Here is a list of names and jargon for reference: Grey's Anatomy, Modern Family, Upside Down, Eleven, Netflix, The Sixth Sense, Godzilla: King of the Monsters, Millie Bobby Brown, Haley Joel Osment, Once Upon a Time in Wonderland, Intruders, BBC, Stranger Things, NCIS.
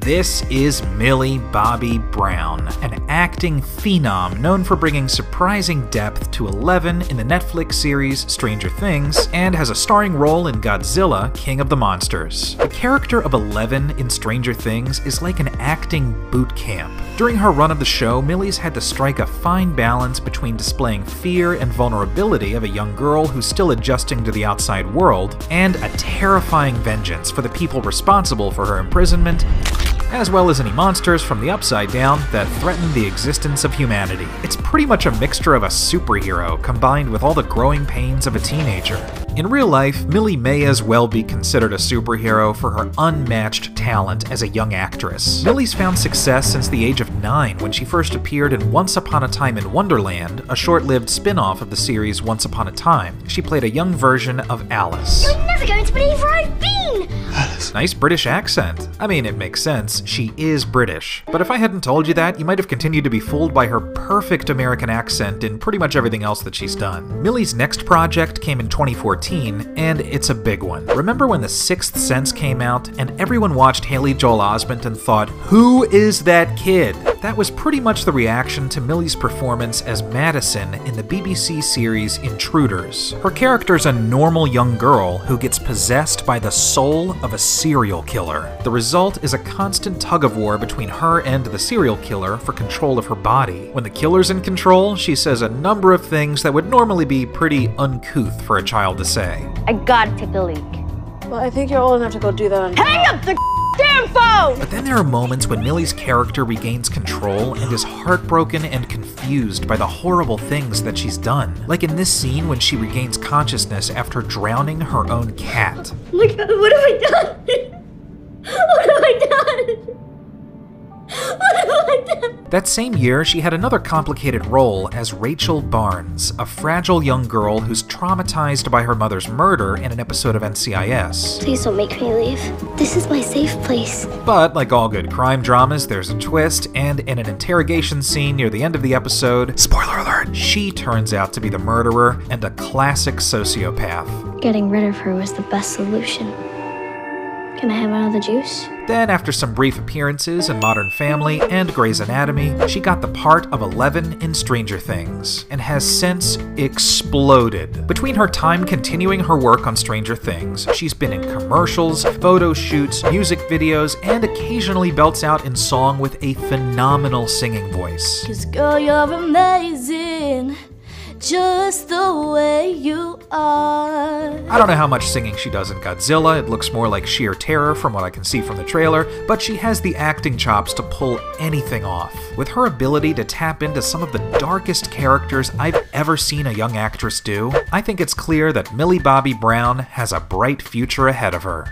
This is Millie Bobby Brown, an acting phenom known for bringing surprising depth to Eleven in the Netflix series Stranger Things, and has a starring role in Godzilla: King of the Monsters. The character of Eleven in Stranger Things is like an acting boot camp. During her run of the show, Millie's had to strike a fine balance between displaying fear and vulnerability of a young girl who's still adjusting to the outside world, and a terrifying vengeance for the people responsible for her imprisonment, as well as any monsters from the Upside Down that threaten the existence of humanity. It's pretty much a mixture of a superhero combined with all the growing pains of a teenager. In real life, Millie may as well be considered a superhero for her unmatched talent as a young actress. Millie's found success since the age of 9 when she first appeared in Once Upon a Time in Wonderland, a short-lived spin-off of the series Once Upon a Time. She played a young version of Alice. You're never going to believe where I've been! Alice. Nice British accent. I mean, it makes sense. She is British. But if I hadn't told you that, you might have continued to be fooled by her perfect American accent in pretty much everything else that she's done. Millie's next project came in 2014. And it's a big one. Remember when The Sixth Sense came out and everyone watched Haley Joel Osment and thought, "Who is that kid?" That was pretty much the reaction to Millie's performance as Madison in the BBC series Intruders. Her character's a normal young girl who gets possessed by the soul of a serial killer. The result is a constant tug-of-war between her and the serial killer for control of her body. When the killer's in control, she says a number of things that would normally be pretty uncouth for a child to say. I gotta take a leak. Well, I think you're old enough to go do that on— Hang up the damn phone! But then there are moments when Millie's character regains control and is heartbroken and confused by the horrible things that she's done. Like in this scene when she regains consciousness after drowning her own cat. Oh my God, what have I done? What have I done? That same year, she had another complicated role as Rachel Barnes, a fragile young girl who's traumatized by her mother's murder in an episode of NCIS. Please don't make me leave. This is my safe place. But like all good crime dramas, there's a twist, and in an interrogation scene near the end of the episode, spoiler alert, she turns out to be the murderer and a classic sociopath. Getting rid of her was the best solution. Can I have another juice? Then, after some brief appearances in Modern Family and Grey's Anatomy, she got the part of Eleven in Stranger Things, and has since exploded. Between her time continuing her work on Stranger Things, she's been in commercials, photo shoots, music videos, and occasionally belts out in song with a phenomenal singing voice. 'Cause girl, you're amazing. Just the way you are. I don't know how much singing she does in Godzilla. It looks more like sheer terror from what I can see from the trailer, but she has the acting chops to pull anything off. With her ability to tap into some of the darkest characters I've ever seen a young actress do, I think it's clear that Millie Bobby Brown has a bright future ahead of her.